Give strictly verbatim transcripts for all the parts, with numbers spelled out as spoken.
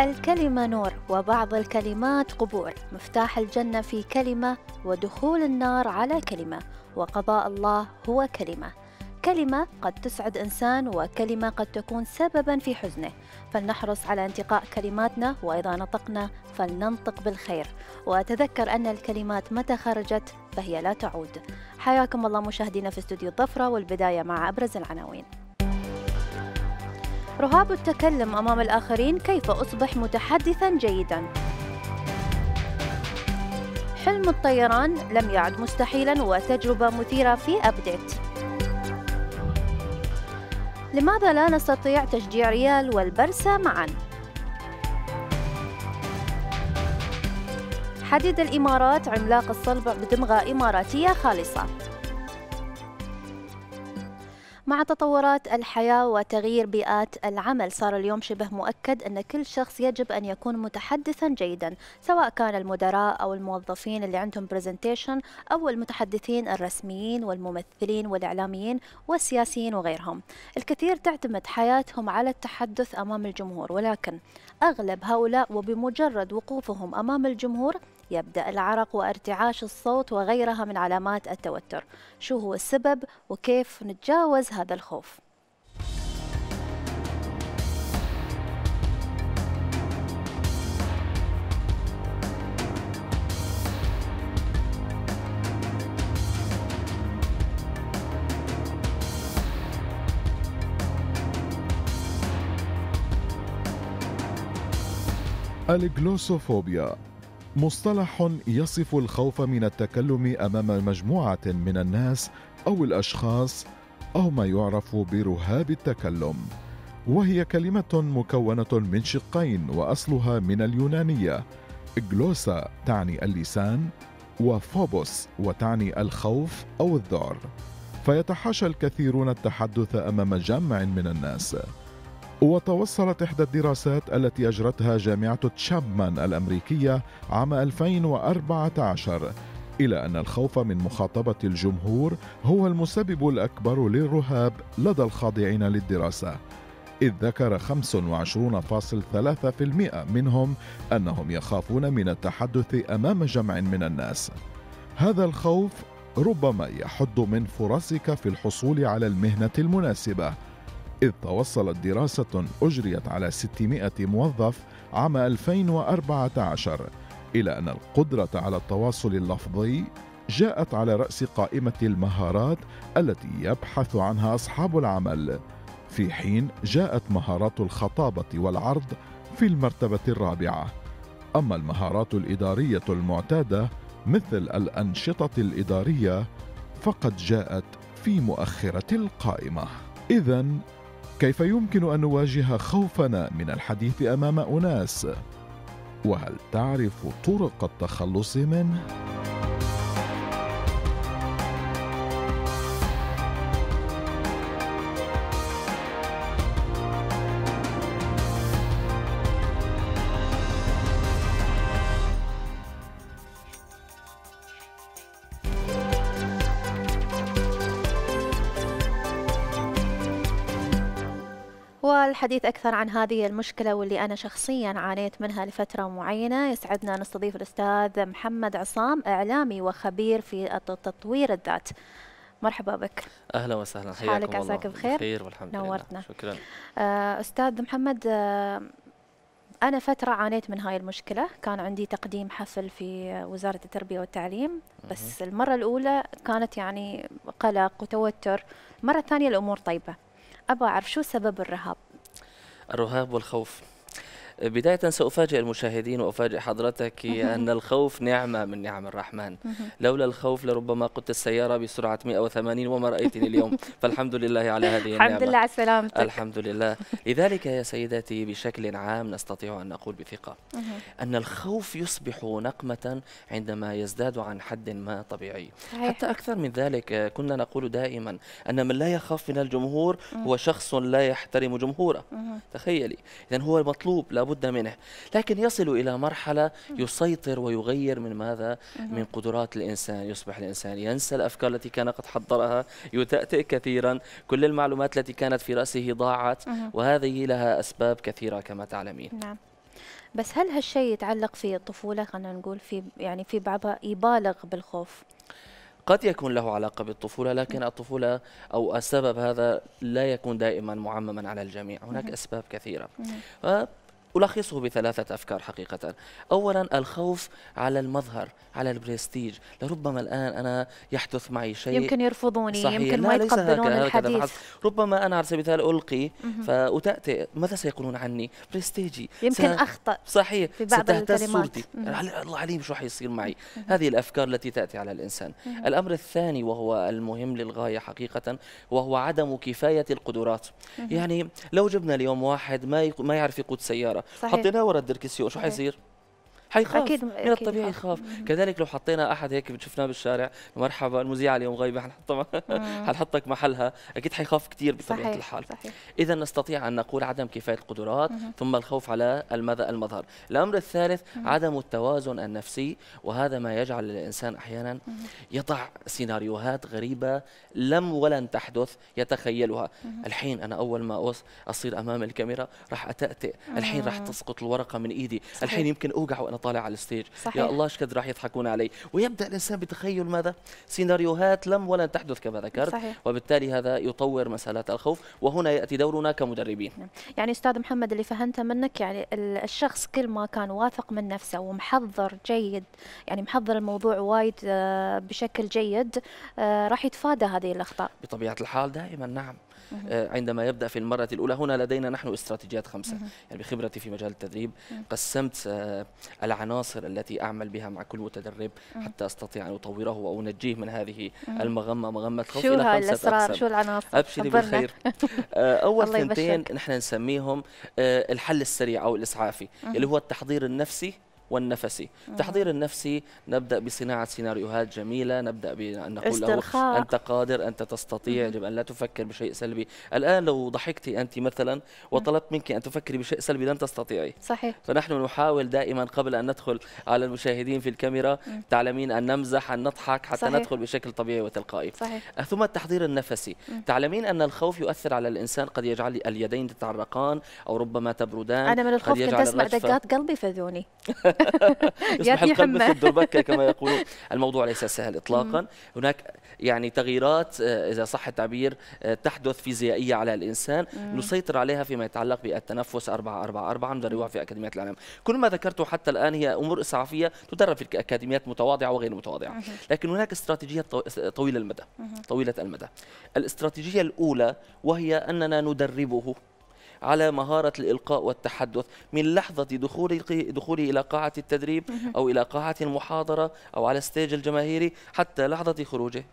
الكلمة نور وبعض الكلمات قبور، مفتاح الجنة في كلمة ودخول النار على كلمة، وقضاء الله هو كلمة. كلمة قد تسعد إنسان وكلمة قد تكون سببا في حزنه، فلنحرص على انتقاء كلماتنا، وإذا نطقنا فلننطق بالخير، وأتذكر أن الكلمات متى خرجت فهي لا تعود. حياكم الله مشاهدينا في استوديو الظفرة، والبداية مع أبرز العناوين. رهاب التكلم أمام الآخرين، كيف أصبح متحدثا جيدا؟ حلم الطيران لم يعد مستحيلا، وتجربة مثيرة في أبديت. لماذا لا نستطيع تشجيع ريال والبرسا معا؟ حديد الإمارات، عملاق الصلبع بدمغة إماراتية خالصة. مع تطورات الحياة وتغيير بيئات العمل، صار اليوم شبه مؤكد أن كل شخص يجب أن يكون متحدثاً جيداً، سواء كان المدراء أو الموظفين اللي عندهم برزنتيشن، أو المتحدثين الرسميين والممثلين والإعلاميين والسياسيين وغيرهم. الكثير تعتمد حياتهم على التحدث أمام الجمهور، ولكن أغلب هؤلاء وبمجرد وقوفهم أمام الجمهور يبدأ العرق وارتعاش الصوت وغيرها من علامات التوتر. شو هو السبب وكيف نتجاوز هذا الخوف؟ الجلوسوفوبيا، مصطلح يصف الخوف من التكلم أمام مجموعة من الناس أو الأشخاص، أو ما يعرف برهاب التكلم، وهي كلمة مكونة من شقين وأصلها من اليونانية. جلوسا تعني اللسان، وفوبوس وتعني الخوف أو الذعر، فيتحاشى الكثيرون التحدث أمام جمع من الناس. وتوصلت إحدى الدراسات التي أجرتها جامعة تشابمان الأمريكية عام ألفين وأربعة عشر إلى أن الخوف من مخاطبة الجمهور هو المسبب الأكبر للرهاب لدى الخاضعين للدراسة، إذ ذكر خمسة وعشرين فاصلة ثلاثة بالمئة منهم أنهم يخافون من التحدث أمام جمع من الناس. هذا الخوف ربما يحد من فرصك في الحصول على المهنة المناسبة، إذ توصلت دراسة أجريت على ستمائة موظف عام ألفين وأربعة عشر إلى أن القدرة على التواصل اللفظي جاءت على رأس قائمة المهارات التي يبحث عنها أصحاب العمل، في حين جاءت مهارات الخطابة والعرض في المرتبة الرابعة. أما المهارات الإدارية المعتادة مثل الأنشطة الإدارية فقد جاءت في مؤخرة القائمة. إذن كيف يمكن أن نواجه خوفنا من الحديث أمام أناس؟ وهل تعرف طرق التخلص منه؟ والحديث أكثر عن هذه المشكلة واللي أنا شخصيا عانيت منها لفترة معينة، يسعدنا نستضيف الأستاذ محمد عصام، إعلامي وخبير في تطوير الذات. مرحبا بك. أهلا وسهلا، حياكم الله. حالك عساك بخير؟ بخير والحمد لله، نورتنا. شكرا. أستاذ محمد، أنا فترة عانيت من هاي المشكلة، كان عندي تقديم حفل في وزارة التربية والتعليم، بس المرة الأولى كانت يعني قلق وتوتر، المرة الثانية الأمور طيبة. أبغى أعرف شو سبب الرهاب؟ الرهاب والخوف. بداية سأفاجئ المشاهدين وأفاجئ حضرتك أن الخوف نعمة من نعم الرحمن، لولا الخوف لربما قدت السيارة بسرعة مئة وثمانين وما رأيتني اليوم، فالحمد لله على هذه النعمة. الحمد لله على سلامتك. الحمد لله. لذلك يا سيدتي بشكل عام نستطيع أن نقول بثقة أن الخوف يصبح نقمة عندما يزداد عن حد ما طبيعي. حتى أكثر من ذلك، كنا نقول دائما أن من لا يخاف من الجمهور هو شخص لا يحترم جمهوره. تخيلي، إذن هو المطلوب لا بد منه، لكن يصل إلى مرحلة يسيطر ويغير من ماذا؟ من قدرات الإنسان. يصبح الإنسان ينسى الأفكار التي كان قد حضرها، يتأتئ كثيرا، كل المعلومات التي كانت في رأسه ضاعت، وهذه لها أسباب كثيرة كما تعلمين. نعم. بس هل هالشيء يتعلق في الطفولة؟ خلينا نقول في يعني في بعضها يبالغ بالخوف. قد يكون له علاقة بالطفولة، لكن الطفولة أو السبب هذا لا يكون دائما معمما على الجميع، هناك أسباب كثيرة. ألخصه بثلاثة أفكار حقيقة. أولا الخوف على المظهر، على البرستيج، لربما الآن أنا يحدث معي شيء يمكن يرفضوني، صحيح. يمكن ما يتقبلون الحديث، ربما أنا على سبيل المثال ألقي فأتأتئ، ماذا سيقولون عني؟ برستيجي، يمكن أخطأ، صحيح، ستهتز صورتي، الله عليم شو حيصير معي. هذه الأفكار التي تأتي على الإنسان. الأمر الثاني وهو المهم للغاية حقيقة وهو عدم كفاية القدرات. يعني لو جبنا اليوم واحد ما ما يعرف يقود سيارة، حطيناه ورا الدركسيون، شو حيصير؟ حيخاف، أكيد من الطبيعي يخاف. كذلك لو حطينا أحد هيك شفناه بالشارع، مرحبا المذيعة اليوم غايبة، حنحطك محلها، أكيد حيخاف كثير بطبيعة صحيح. الحال. إذا نستطيع أن نقول عدم كفاية القدرات، مم. ثم الخوف على الماذا المظهر. الأمر الثالث مم. عدم التوازن النفسي، وهذا ما يجعل الإنسان أحيانا مم. يضع سيناريوهات غريبة لم ولن تحدث يتخيلها. مم. الحين أنا أول ما أصير أمام الكاميرا راح أتأتئ، الحين راح تسقط الورقة من إيدي، صحيح. الحين يمكن أوقع وأنا طالع على الستيج، صحيح. يا الله ايش قد راح يضحكون علي، ويبدا الانسان بتخيل ماذا؟ سيناريوهات لم ولن تحدث كما ذكرت، صحيح. وبالتالي هذا يطور مساله الخوف، وهنا ياتي دورنا كمدربين. يعني استاذ محمد اللي فهمته منك يعني الشخص كل ما كان واثق من نفسه ومحضر جيد، يعني محضر الموضوع وايد بشكل جيد، راح يتفادى هذه الاخطاء. بطبيعه الحال دائما، نعم. عندما يبدأ في المرة الأولى، هنا لدينا نحن استراتيجيات خمسة. يعني بخبرتي في مجال التدريب قسمت العناصر التي أعمل بها مع كل متدرب حتى أستطيع أن أطوره أو أنجيه من هذه المغمة، مغمة خوف، إلى خمسة الأسرار. أقسم. شو العناصر؟ أبشري بالخير. أول ثنتين نحن نسميهم الحل السريع أو الإسعافي، اللي هو التحضير النفسي والنفسي. التحضير النفسي نبدأ بصناعة سيناريوهات جميلة، نبدأ بأن نقول له أنت قادر، أنت تستطيع، يجب أن لا تفكر بشيء سلبي. الآن لو ضحكتي أنت مثلا وطلبت منك أن تفكري بشيء سلبي لن تستطيعي، صحيح. فنحن نحاول دائما قبل أن ندخل على المشاهدين في الكاميرا مم. تعلمين أن نمزح، أن نضحك، حتى صحيح. ندخل بشكل طبيعي وتلقائي، صحيح. ثم التحضير النفسي، مم. تعلمين أن الخوف يؤثر على الإنسان، قد يجعل اليدين تتعرقان أو ربما تبردان. أنا من الخوف كنت أسمع دقات قلبي في أذني. يصبح القلب مثل الدربكة كما يقولون. الموضوع ليس سهل إطلاقا. هناك يعني تغييرات إذا صح التعبير تحدث فيزيائية على الإنسان، نسيطر عليها فيما يتعلق بالتنفس. أربعة أربعة أربعة ندربها في أكاديميات العالم. كل ما ذكرته حتى الآن هي أمور إسعافية تدرب في أكاديميات متواضعة وغير متواضعة، لكن هناك استراتيجية طويلة المدى. طويلة المدى الاستراتيجية الأولى، وهي أننا ندربه على مهارة الإلقاء والتحدث من لحظة دخولي دخولي إلى قاعة التدريب أو إلى قاعة المحاضرة أو على الستيج الجماهيري حتى لحظة خروجه.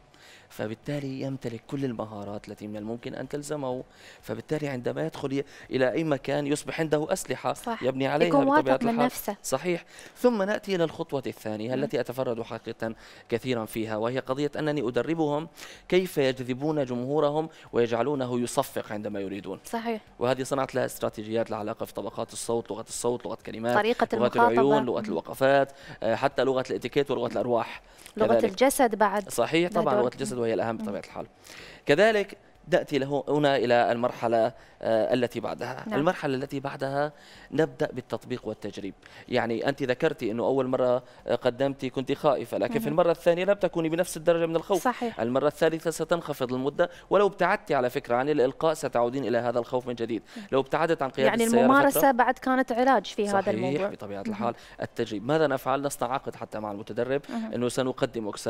فبالتالي يمتلك كل المهارات التي من الممكن أن تلزمه، فبالتالي عندما يدخل إلى أي مكان يصبح عنده أسلحة، صح. يبني عليها بطبيعة الحال، صحيح. ثم نأتي إلى الخطوة الثانية التي أتفرد حقيقة كثيرا فيها، وهي قضية أنني أدربهم كيف يجذبون جمهورهم ويجعلونه يصفق عندما يريدون، صحيح. وهذه صنعت لها استراتيجيات لها علاقة في طبقات الصوت، لغة الصوت، لغة الكلمات، طريقة لغة المخاطبة، العيون، لغة الوقفات، حتى لغة الإتيكيت ولغة الأرواح، لغة كذلك. الجسد بعد، صحيح طبعا، لغة الجسد وهي الأهم بطبيعة الحال. كذلك نأتي له هنا إلى المرحلة التي بعدها. نعم. المرحلة التي بعدها نبدأ بالتطبيق والتجريب. يعني أنت ذكرتي أنه أول مرة قدمتي كنت خائفة، لكن مم. في المرة الثانية لم تكوني بنفس الدرجة من الخوف، صحيح. المرة الثالثة ستنخفض المدة، ولو ابتعدتي على فكرة عن الإلقاء ستعودين إلى هذا الخوف من جديد. مم. لو ابتعدت عن قيادة يعني السيارة، يعني الممارسة بعد كانت علاج في هذا الموضوع، صحيح بطبيعة مم. الحال. التجريب ماذا نفعل؟ نصنع عقد حتى مع المتدرب، مم. أنه سنقدمك س...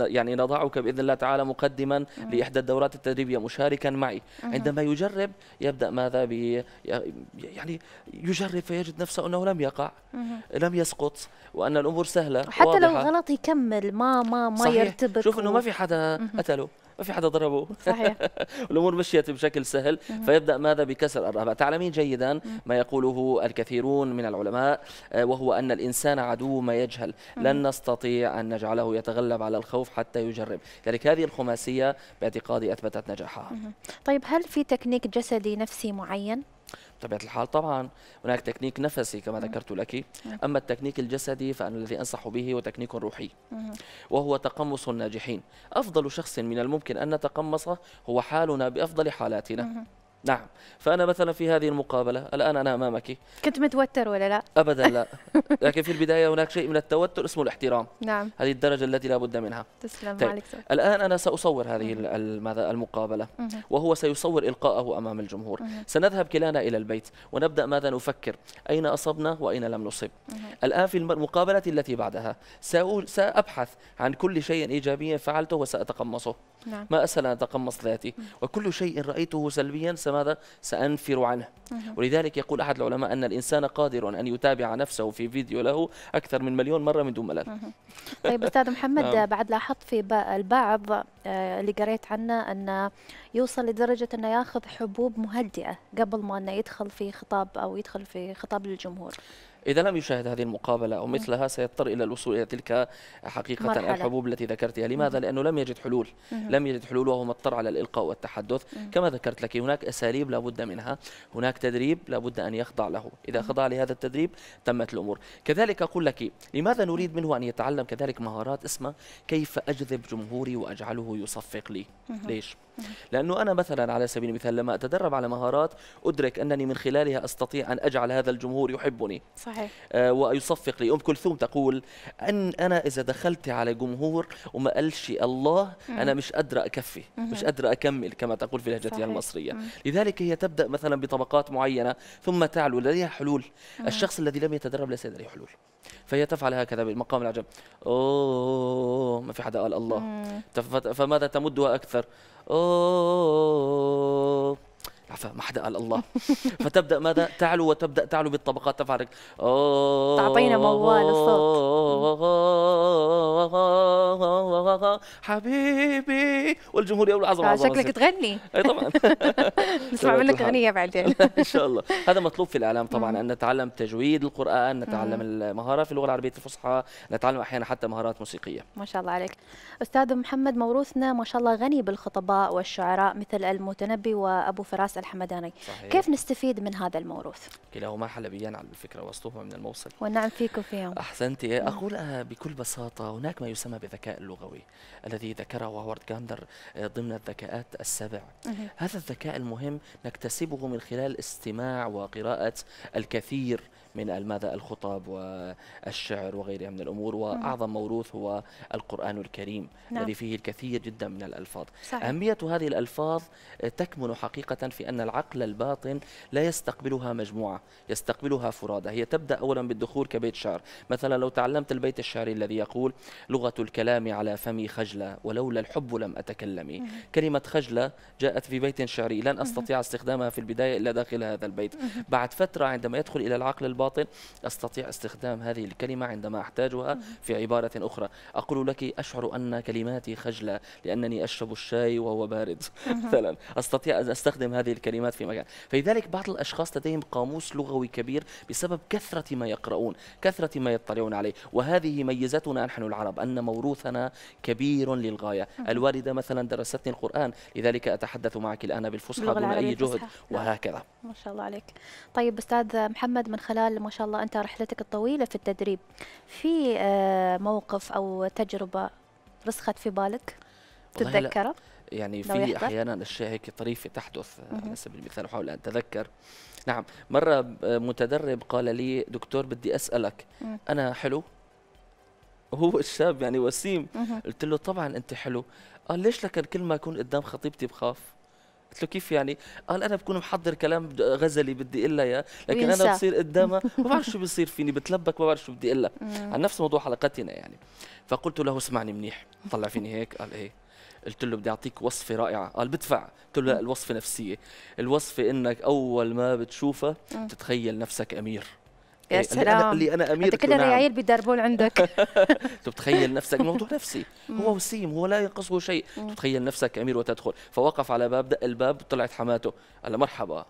يعني نضعك بإذن الله تعالى مقدما لإحدى الدورات التدريبية مشاركا معي. مم. عندما يجرب يبدأ ماذا بي يعني يجرب فيجد نفسه أنه لم يقع، لم يسقط، وأن الأمور سهلة حتى واضحة. لو غلط يكمل، ما ما ما يرتبك، شوف أنه ما في حدا قتله، ما في حدا ضربه، صحيح. الأمور مشيت بشكل سهل، فيبدأ ماذا بكسر الرهبة. تعلمين جيدا ما يقوله الكثيرون من العلماء، وهو أن الإنسان عدو ما يجهل، لن نستطيع أن نجعله يتغلب على الخوف حتى يجرب. لذلك هذه الخماسية باعتقادي أثبتت نجاحها. طيب هل في تكنيك جسدي نفسي معين؟ بطبيعة الحال طبعا هناك تكنيك نفسي كما ذكرت لك. أما التكنيك الجسدي فأنا الذي أنصح به هو تكنيك روحي، وهو تقمص الناجحين. أفضل شخص من الممكن أن نتقمصه هو حالنا بأفضل حالاتنا. نعم. فأنا مثلا في هذه المقابلة الآن أنا أمامك، كنت متوتر ولا لا؟ أبدا لا، لكن في البداية هناك شيء من التوتر اسمه الاحترام. نعم، هذه الدرجة التي لا بد منها. تسلم. طيب. عليك. الآن أنا سأصور هذه ماذا المقابلة، مم. وهو سيصور إلقاءه أمام الجمهور. مم. سنذهب كلانا إلى البيت ونبدأ ماذا نفكر، أين أصبنا وأين لم نصب. مم. الآن في المقابلة التي بعدها سأبحث عن كل شيء إيجابي فعلته وسأتقمصه. نعم. ما أسهل أن أتقمص ذاتي، مم. وكل شيء رأيته سلبيا ماذا سأنفر عنه. مم. ولذلك يقول أحد العلماء أن الإنسان قادر أن يتابع نفسه في فيديو له أكثر من مليون مرة من دون ملل. طيب أستاذ محمد، بعد لاحظت في البعض اللي قريت عنه أن يوصل لدرجة أنه ياخذ حبوب مهدئة قبل ما أنه يدخل في خطاب أو يدخل في خطاب للجمهور. إذا لم يشاهد هذه المقابلة أو مثلها سيضطر إلى الوصول إلى تلك حقيقة مرحلة. الحبوب التي ذكرتها. لماذا؟ لأنه لم يجد حلول، لم يجد حلول وهو مضطر على الإلقاء والتحدث. كما ذكرت لك هناك أساليب لابد منها، هناك تدريب لابد أن يخضع له، إذا خضع لهذا التدريب تمت الأمور. كذلك أقول لك لماذا نريد منه أن يتعلم كذلك مهارات اسمها كيف أجذب جمهوري وأجعله يصفق لي. ليش؟ لأنه أنا مثلا على سبيل المثال لما أتدرب على مهارات أدرك أنني من خلالها أستطيع أن أجعل هذا الجمهور يحبني. صحيح. آه ويصفق لي. أم كلثوم تقول أن أنا إذا دخلت على جمهور وما قالش الله أنا مش قادرة أكفي، مش قادرة أكمل كما تقول في لهجتها المصرية. مم. لذلك هي تبدأ مثلا بطبقات معينة ثم تعلو لديها حلول. مم. الشخص الذي لم يتدرب ليس لديه حلول، فهي تفعل هكذا بالمقام العجب، أوه ما في حدا قال الله. مم. فماذا تمدها أكثر؟ أوه عفا ما حدا قال الله. فتبدأ ماذا تعلو وتبدأ تعلو بالطبقات، تفعل أوه تعطينا موال الصوت حبيبي والجمهور يقول عظمة عظمة. شكلك تغني. اي طبعا نسمع منك أغنية بعدين ان شاء الله. هذا مطلوب في الإعلام طبعا، ان نتعلم تجويد القرآن، نتعلم المهارة في اللغة العربية الفصحى، نتعلم احيانا حتى مهارات موسيقية. ما شاء الله عليك أستاذ محمد. موروثنا ما شاء الله غني بالخطباء والشعراء مثل المتنبي وابو فراس الحمداني. صحيح. كيف نستفيد من هذا الموروث؟ كلاهما حلبيان على الفكرة وسطهما من الموصل. والنعم فيك وفيهم. أحسنت. أقولها بكل بساطة، هناك ما يسمى بالذكاء اللغوي الذي ذكره وارد كاندر ضمن الذكاءات السبع. مه. هذا الذكاء المهم نكتسبه من خلال استماع وقراءة الكثير من الماذا الخطاب والشعر وغيرها من الأمور، وأعظم موروث هو القرآن الكريم. نعم. الذي فيه الكثير جدا من الألفاظ. صحيح. أهمية هذه الألفاظ تكمن حقيقة في أن العقل الباطن لا يستقبلها مجموعة، يستقبلها فرادة. هي تبدأ أولا بالدخول كبيت شعر، مثلا لو تعلمت البيت الشعري الذي يقول لغة الكلام على فمي خجلة ولولا الحب لم أتكلمي. مه. كلمة خجلة جاءت في بيت شعري لن أستطيع استخدامها في البداية إلا داخل هذا البيت. مه. بعد فترة عندما يدخل إلى العقل الباطن أستطيع استخدام هذه الكلمة عندما أحتاجها في عبارة أخرى. أقول لك أشعر أن كلماتي خجلة لأنني أشرب الشاي وهو بارد مثلا. أستطيع أن أستخدم هذه الكلمات في مكان. فلذلك بعض الأشخاص لديهم قاموس لغوي كبير بسبب كثرة ما يقرؤون، كثرة ما يطلعون عليه، وهذه ميزتنا نحن العرب أن موروثنا كبير للغاية. الوالدة مثلا درستني القرآن، لذلك أتحدث معك الآن بالفصحى دون أي جهد وهكذا. ما شاء الله عليك. طيب أستاذ محمد، من خلال ما شاء الله أنت رحلتك الطويلة في التدريب، في موقف أو تجربة رسخت في بالك تتذكره؟ يعني في أحيانا أشياء هيك طريفة تحدث على سبيل المثال أحاول أن أتذكر. نعم، مرة متدرب قال لي دكتور بدي أسألك أنا حلو؟ هو الشاب يعني وسيم. قلت له طبعا أنت حلو. قال ليش لكن كل ما أكون قدام خطيبتي بخاف؟ قلت له كيف يعني؟ قال انا بكون محضر كلام غزلي بدي اقول لها اياه، لكن انا بصير قدامها ما بعرف شو بصير فيني، بتلبك ما بعرف شو بدي اقول لها. عن نفس موضوع حلقتنا يعني. فقلت له اسمعني منيح، طلع فيني هيك قال ايه. قلت له بدي اعطيك وصفه رائعه. قال بدفع. قلت له لا، الوصفه نفسيه، الوصفه انك اول ما بتشوفها تتخيل نفسك امير. يا سلام، اللي انا امير. انت كل العيال بيدربون عندك. تتخيل نفسك، الموضوع نفسي، هو وسيم هو لا ينقصه شيء. تتخيل نفسك امير وتدخل. فوقف على باب، دق الباب، طلعت حماته. قال له مرحبا،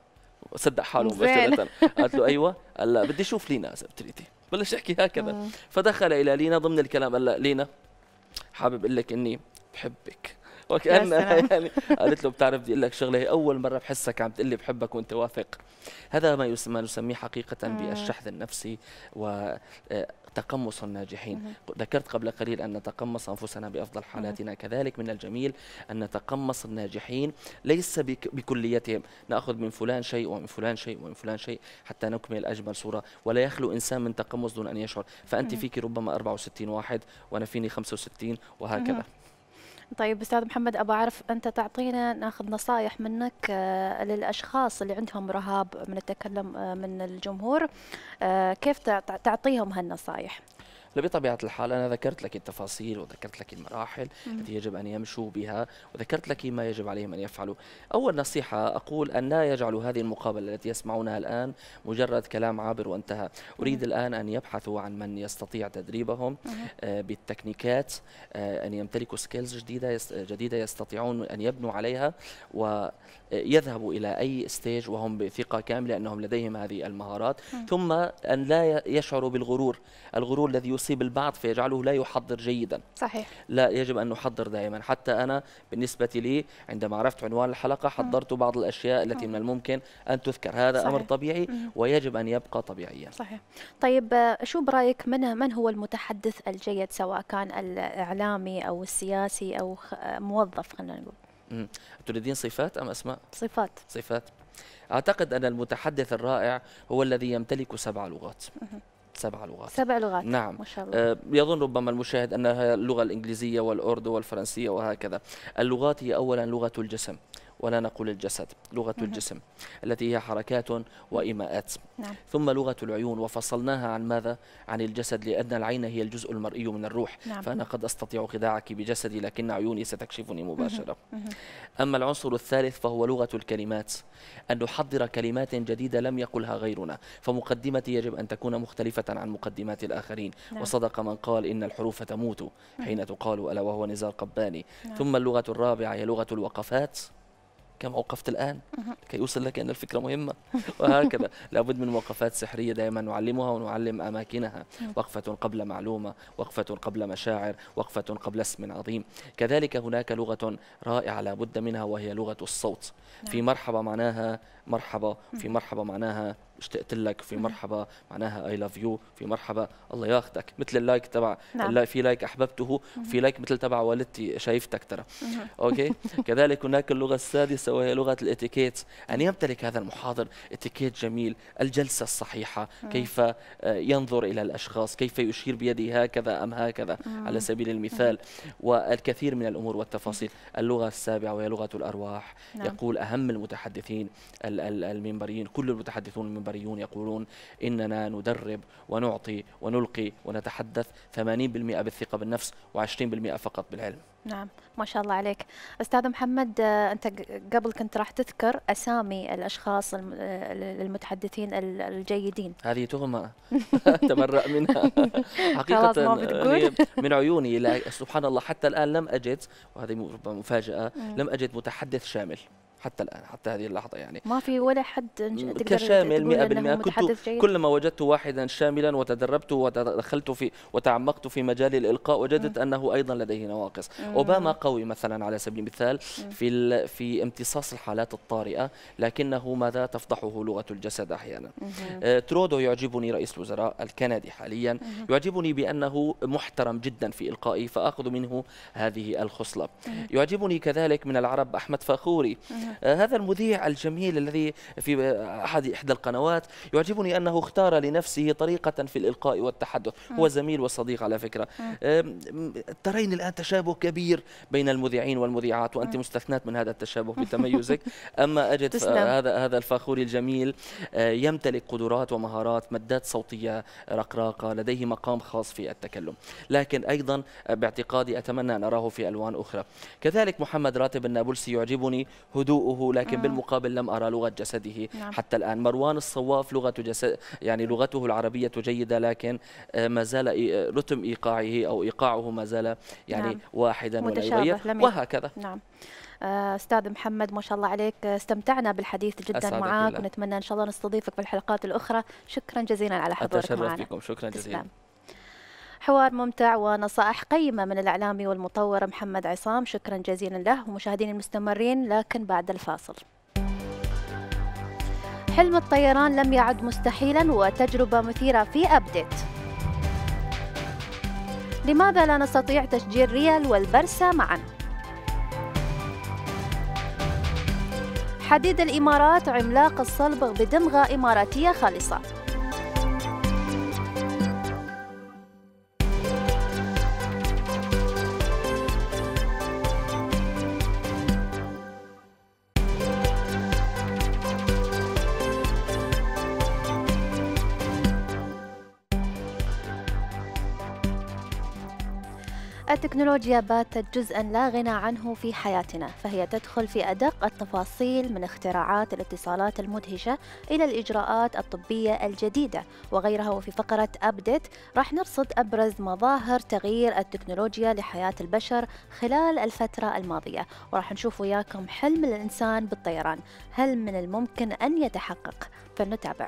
صدق حاله مباشره. قالت له ايوه. قال لا بدي اشوف لينا زبتريتي. بلش يحكي هكذا. فدخل الى لينا ضمن الكلام قال لها لينا حابب اقول لك اني بحبك. وكأنها يعني قالت له بتعرف بدي اقول لك شغله، هي اول مره بحسك عم تقول لي بحبك وانت واثق. هذا ما يسمى نسميه حقيقه بالشحذ النفسي وتقمص الناجحين. ذكرت قبل قليل ان نتقمص انفسنا بافضل حالاتنا، كذلك من الجميل ان نتقمص الناجحين ليس بكليتهم، ناخذ من فلان شيء ومن فلان شيء ومن فلان شيء حتى نكمل اجمل صوره، ولا يخلو انسان من تقمص دون ان يشعر، فانت فيك ربما أربعة وستين واحد وانا فيني خمسة وستين وهكذا. طيب استاذ محمد، ابى اعرف انت تعطينا ناخذ نصائح منك للاشخاص اللي عندهم رهاب من التكلم من الجمهور، كيف تعطيهم هالنصائح؟ بطبيعة الحال أنا ذكرت لك التفاصيل وذكرت لك المراحل مم. التي يجب أن يمشوا بها، وذكرت لك ما يجب عليهم أن يفعلوا. أول نصيحة أقول أن لا يجعلوا هذه المقابلة التي يسمعونها الآن مجرد كلام عابر وانتهى. أريد مم. الآن أن يبحثوا عن من يستطيع تدريبهم آه بالتكنيكات، آه أن يمتلكوا سكيلز جديدة جديدة يستطيعون أن يبنوا عليها، ويذهبوا إلى أي ستيج وهم بثقة كاملة أنهم لديهم هذه المهارات. مم. ثم أن لا يشعروا بالغرور، الغرور الذي يصيب البعض فيجعله لا يحضر جيدا. صحيح، لا يجب أن نحضر دائما. حتى أنا بالنسبة لي عندما عرفت عنوان الحلقة حضرت م. بعض الأشياء التي م. من الممكن أن تذكر. هذا صحيح. أمر طبيعي م. ويجب أن يبقى طبيعيا. صحيح. طيب شو برأيك من من هو المتحدث الجيد، سواء كان الإعلامي أو السياسي أو موظف؟ خلينا نقول تريدين صفات أم أسماء؟ صفات. صفات. أعتقد أن المتحدث الرائع هو الذي يمتلك سبع لغات. م. سبع لغات. سبع لغات. نعم. ما شاء الله. يظن ربما المشاهد أنها اللغة الإنجليزية والأردو والفرنسية وهكذا. اللغات هي أولا لغة الجسم، ولا نقول الجسد، لغة مه. الجسم التي هي حركات وإيماءات. نعم. ثم لغة العيون، وفصلناها عن ماذا؟ عن الجسد، لأن العين هي الجزء المرئي من الروح. نعم. فأنا قد أستطيع خداعك بجسدي لكن عيوني ستكشفني مباشرة. مه. مه. أما العنصر الثالث فهو لغة الكلمات، أن نحضر كلمات جديدة لم يقلها غيرنا، فمقدمتي يجب أن تكون مختلفة عن مقدمات الآخرين. نعم. وصدق من قال إن الحروف تموت حين تقال، ألا وهو نزار قباني. نعم. ثم اللغة الرابعة هي لغة الوقفات، كم أوقفت الآن لكي يوصل لك أن الفكرة مهمة وهكذا. لابد من وقفات سحرية دائما نعلمها ونعلم أماكنها، وقفة قبل معلومة، وقفة قبل مشاعر، وقفة قبل اسم عظيم. كذلك هناك لغة رائعة لابد منها وهي لغة الصوت. في مرحبا معناها مرحبا، في مرحبا معناها اشتقت لك، في مرحبا معناها اي لاف يو، في مرحبا الله ياخذك، مثل اللايك تبع. نعم. في لايك احببته، في لايك مثل تبع والدتي شايفتك ترى. اوكي. كذلك هناك اللغه السادسه وهي لغه الاتيكيت، ان يمتلك هذا المحاضر اتيكيت جميل، الجلسه الصحيحه، كيف ينظر الى الاشخاص، كيف يشير بيده هكذا ام هكذا على سبيل المثال، والكثير من الامور والتفاصيل. اللغه السابعه وهي لغه الارواح. نعم. يقول اهم المتحدثين المنبريين، كل المتحدثون المنبريين يقولون إننا ندرب ونعطي ونلقي ونتحدث ثمانين بالمئة بالثقة بالنفس وعشرين بالمئة فقط بالعلم. نعم، ما شاء الله عليك. أستاذ محمد، أنت قبل كنت راح تذكر أسامي الأشخاص المتحدثين الجيدين. هذه تهمة تبرأ منها حقيقة من عيوني. لا سبحان الله، حتى الآن لم أجد، وهذه مفاجأة، لم أجد متحدث شامل حتى الآن، حتى هذه اللحظة. يعني ما في ولا حد كشامل مئة بالمئة. كنت كلما وجدت واحدا شاملا وتدربت ودخلت في وتعمقت في مجال الإلقاء وجدت م. أنه أيضا لديه نواقص. م. أوباما قوي مثلا على سبيل المثال في في امتصاص الحالات الطارئة، لكنه ماذا تفضحه لغة الجسد أحيانا. آه ترودو يعجبني، رئيس الوزراء الكندي حاليا، م. يعجبني بأنه محترم جدا في إلقائه، فأخذ منه هذه الخصلة. م. يعجبني كذلك من العرب أحمد فخوري، م. هذا المذيع الجميل الذي في أحد إحدى القنوات. يعجبني أنه اختار لنفسه طريقة في الإلقاء والتحدث، هو زميل وصديق على فكرة. ترين الآن تشابه كبير بين المذيعين والمذيعات، وأنت مستثناة من هذا التشابه بتميزك. أما أجد هذا هذا الفاخوري الجميل يمتلك قدرات ومهارات، مدات صوتية رقراقة، لديه مقام خاص في التكلم، لكن أيضا باعتقادي أتمنى أن أراه في ألوان أخرى. كذلك محمد راتب النابلسي يعجبني هدوء، لكن مم. بالمقابل لم أرى لغة جسده. نعم. حتى الآن. مروان الصواف لغة جسد، يعني لغته العربية جيدة، لكن ما زال رتم إيقاعه أو إيقاعه ما زال يعني نعم. واحدا ولا يغير وهكذا. نعم. أستاذ محمد، ما شاء الله عليك، استمتعنا بالحديث جدا معك، ونتمنى إن شاء الله نستضيفك في الحلقات الأخرى. شكرا جزيلا على حضورك معنا. أتشرف بكم. شكرا جزيلا. حوار ممتع ونصائح قيمة من الإعلامي والمطور محمد عصام، شكرا جزيلا له. ومشاهدين المستمرين، لكن بعد الفاصل، حلم الطيران لم يعد مستحيلا وتجربة مثيرة في أبديت. لماذا لا نستطيع تشجير ريال والبرسا معا؟ حديد الإمارات عملاق الصلب بدمغة إماراتية خالصة. التكنولوجيا باتت جزءا لا غنى عنه في حياتنا، فهي تدخل في أدق التفاصيل من اختراعات الاتصالات المدهشة إلى الإجراءات الطبية الجديدة وغيرها. وفي فقرة أبديت راح نرصد أبرز مظاهر تغيير التكنولوجيا لحياة البشر خلال الفترة الماضية، وراح نشوف وياكم حلم الإنسان بالطيران، هل من الممكن أن يتحقق؟ فلنتابع.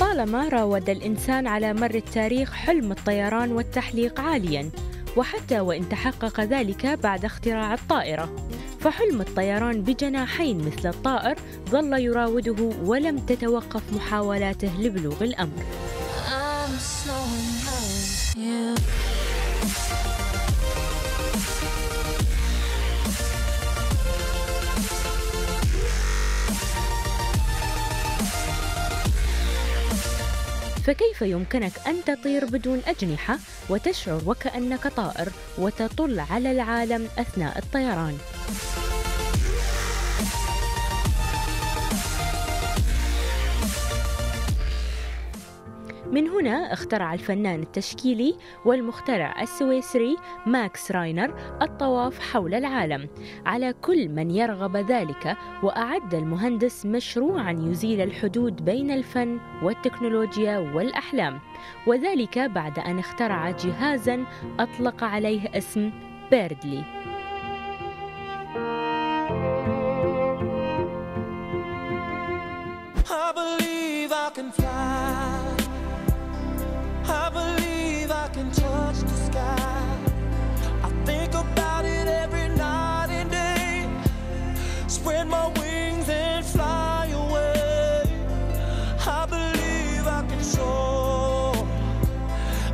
طالما راود الإنسان على مر التاريخ حلم الطيران والتحليق عالياً، وحتى وإن تحقق ذلك بعد اختراع الطائرة، فحلم الطيران بجناحين مثل الطائر ظل يراوده ولم تتوقف محاولاته لبلوغ الأمر. فكيف يمكنك أن تطير بدون أجنحة وتشعر وكأنك طائر وتطل على العالم أثناء الطيران؟ من هنا اخترع الفنان التشكيلي والمخترع السويسري ماكس راينر الطواف حول العالم على كل من يرغب ذلك، وأعد المهندس مشروعاً يزيل الحدود بين الفن والتكنولوجيا والأحلام، وذلك بعد أن اخترع جهازاً أطلق عليه اسم بيردلي. I believe I can touch the sky. I think about it every night and day. Spread my wings and fly away. I believe I can soar.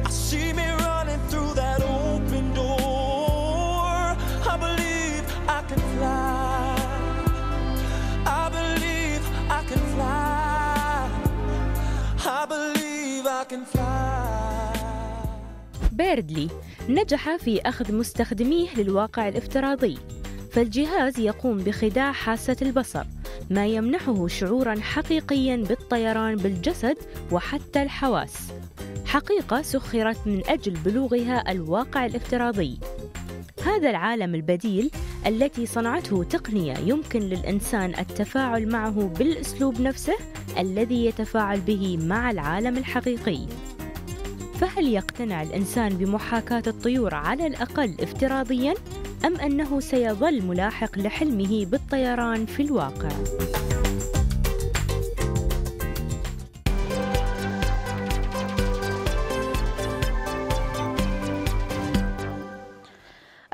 I see me running through that open door. I believe I can fly. I believe I can fly. I believe I can fly. بيردلي نجح في أخذ مستخدميه للواقع الافتراضي، فالجهاز يقوم بخداع حاسة البصر، ما يمنحه شعوراً حقيقياً بالطيران بالجسد وحتى الحواس، حقيقة سخرت من أجل بلوغها الواقع الافتراضي. هذا العالم البديل التي صنعته تقنية يمكن للإنسان التفاعل معه بالأسلوب نفسه الذي يتفاعل به مع العالم الحقيقي. فهل يقتنع الإنسان بمحاكاة الطيور على الأقل افتراضياً؟ أم أنه سيظل ملاحق لحلمه بالطيران في الواقع؟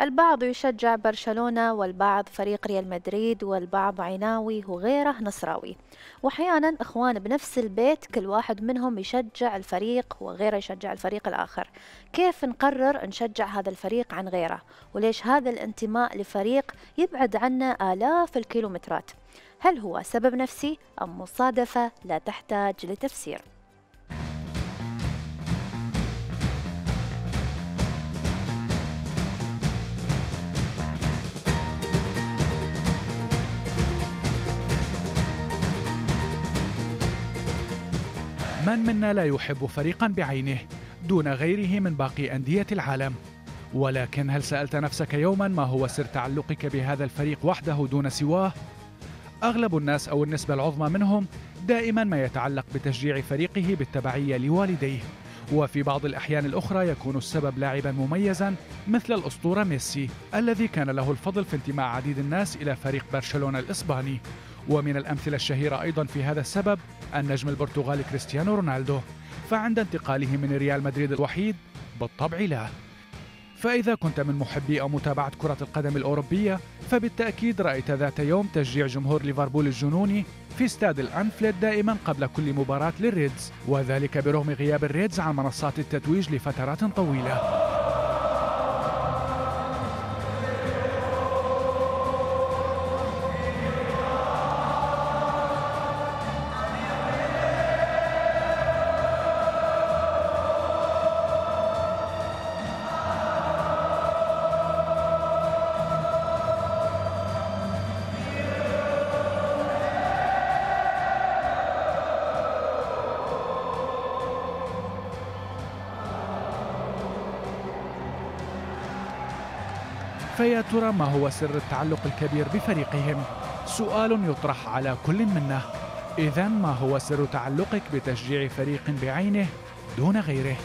البعض يشجع برشلونة، والبعض فريق ريال مدريد، والبعض عناوي وغيره نصراوي، وأحيانا إخوان بنفس البيت كل واحد منهم يشجع الفريق وغيره يشجع الفريق الآخر. كيف نقرر نشجع هذا الفريق عن غيره؟ وليش هذا الانتماء لفريق يبعد عنا آلاف الكيلومترات؟ هل هو سبب نفسي أم مصادفة لا تحتاج لتفسير؟ من منا لا يحب فريقاً بعينه، دون غيره من باقي أندية العالم. ولكن هل سألت نفسك يوما ما هو سر تعلقك بهذا الفريق وحده دون سواه؟ أغلب الناس أو النسبة العظمى منهم دائما ما يتعلق بتشجيع فريقه بالتبعية لوالديه، وفي بعض الأحيان الأخرى يكون السبب لاعبا مميزا مثل الأسطورة ميسي الذي كان له الفضل في انتماء عديد الناس إلى فريق برشلونة الإسباني. ومن الأمثلة الشهيرة أيضا في هذا السبب النجم البرتغالي كريستيانو رونالدو، فعند انتقاله من ريال مدريد الوحيد بالطبع لا. فإذا كنت من محبي أو متابعة كرة القدم الأوروبية فبالتأكيد رأيت ذات يوم تشجيع جمهور ليفربول الجنوني في استاد الأنفيلد دائما قبل كل مباراة للريدز، وذلك برغم غياب الريدز عن منصات التتويج لفترات طويلة. فيا ترى ما هو سر التعلق الكبير بفريقهم؟ سؤال يطرح على كل منا. إذا ما هو سر تعلقك بتشجيع فريق بعينه دون غيره؟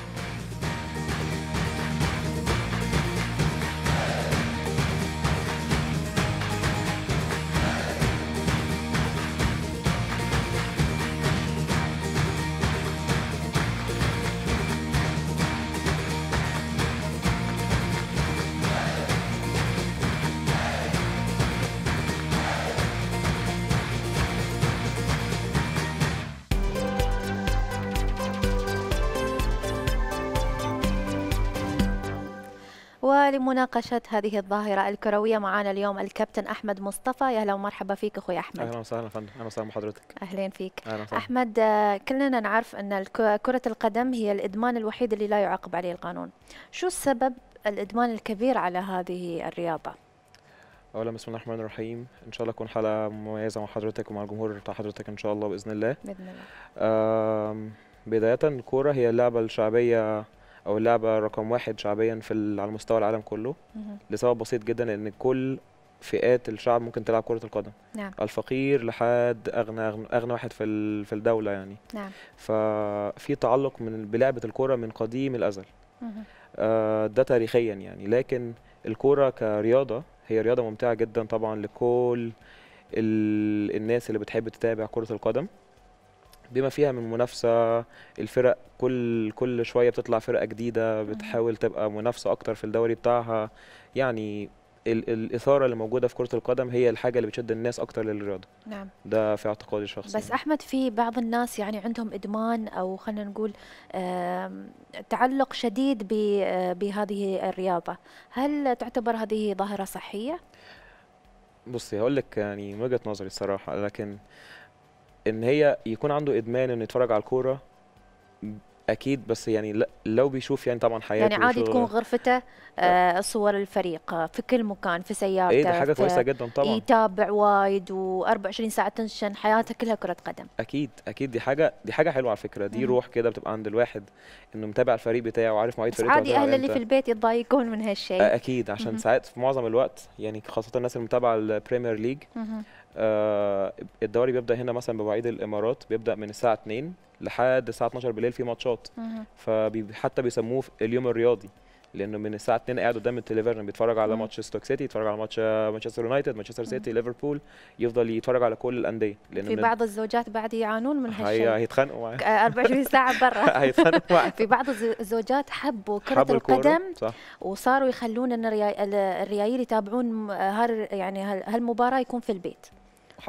ولمناقشة هذه الظاهرة الكروية معنا اليوم الكابتن أحمد مصطفى. يا هلا ومرحبا فيك أخوي أحمد. أهلا وسهلا فندم. أهلا وسهلا بحضرتك. أهلين فيك. أهلا وسهلا. أحمد، كلنا نعرف أن كرة القدم هي الإدمان الوحيد اللي لا يعاقب عليه القانون. شو السبب الإدمان الكبير على هذه الرياضة؟ أولا بسم الله الرحمن الرحيم، إن شاء الله تكون حلقة مميزة مع حضرتك ومع الجمهور بتاع حضرتك إن شاء الله بإذن الله. بإذن الله. بداية الكرة هي اللعبة الشعبية أو اللعبة رقم واحد شعبيا في على مستوى العالم كله، لسبب بسيط جدا إن كل فئات الشعب ممكن تلعب كرة القدم. نعم. الفقير لحد أغنى أغنى واحد في في الدولة يعني. نعم. ففي تعلق من بلعبة الكرة من قديم الأزل. آه ده تاريخيا يعني، لكن الكرة كرياضة هي رياضة ممتعة جدا طبعا لكل الناس اللي بتحب تتابع كرة القدم، بما فيها من منافسه، الفرق كل كل شويه بتطلع فرقه جديده بتحاول تبقى منافسه اكتر في الدوري بتاعها، يعني ال الاثاره اللي موجوده في كره القدم هي الحاجه اللي بتشد الناس اكتر للرياضه. نعم. ده في اعتقادي الشخصي. بس احمد، في بعض الناس يعني عندهم ادمان او خلينا نقول تعلق شديد بهذه الرياضه، هل تعتبر هذه ظاهره صحيه؟ بصي هقول لك يعني من وجهه نظري الصراحه، لكن ان هي يكون عنده ادمان انه يتفرج على الكوره اكيد، بس يعني لو بيشوف يعني طبعا حياته يعني عادي تكون غرفته آه صور الفريق في كل مكان، في سيارته، ايه ده حاجه كويسه جدا طبعا، يتابع وايد وأربعة وعشرين ساعه تنشن حياته كلها كره قدم. اكيد اكيد دي حاجه دي حاجه حلوه على فكره، دي مم. روح كده بتبقى عند الواحد انه متابع الفريق بتاعه وعارف مواعيد فريقه. عادي اهل اللي في البيت يتضايقون من هالشيء. آه اكيد، عشان مم. ساعات في معظم الوقت يعني خاصه الناس اللي متابعه البريمير ليج، آه الدوري بيبدا هنا مثلا بمواعيد الامارات، بيبدا من الساعه اتنين لحد الساعه اتناشر بالليل في ماتشات، فحتى بيسموه اليوم الرياضي لانه من الساعه اتنين قاعد قدام التلفزيون بيتفرج على ماتش ستوك سيتي، يتفرج على ماتش مانشستر يونايتد، مانشستر سيتي، ليفربول، يفضل يتفرج على كل الانديه. في بعض الزوجات بعد يعانون من هالشيء، هيتخانقوا معاك أربعة وعشرين ساعه برا هيتخانقوا معاك. في بعض الزوجات حبوا كره القدم وصاروا يخلون ان الريايل يتابعون يعني هالمباراه يكون في البيت،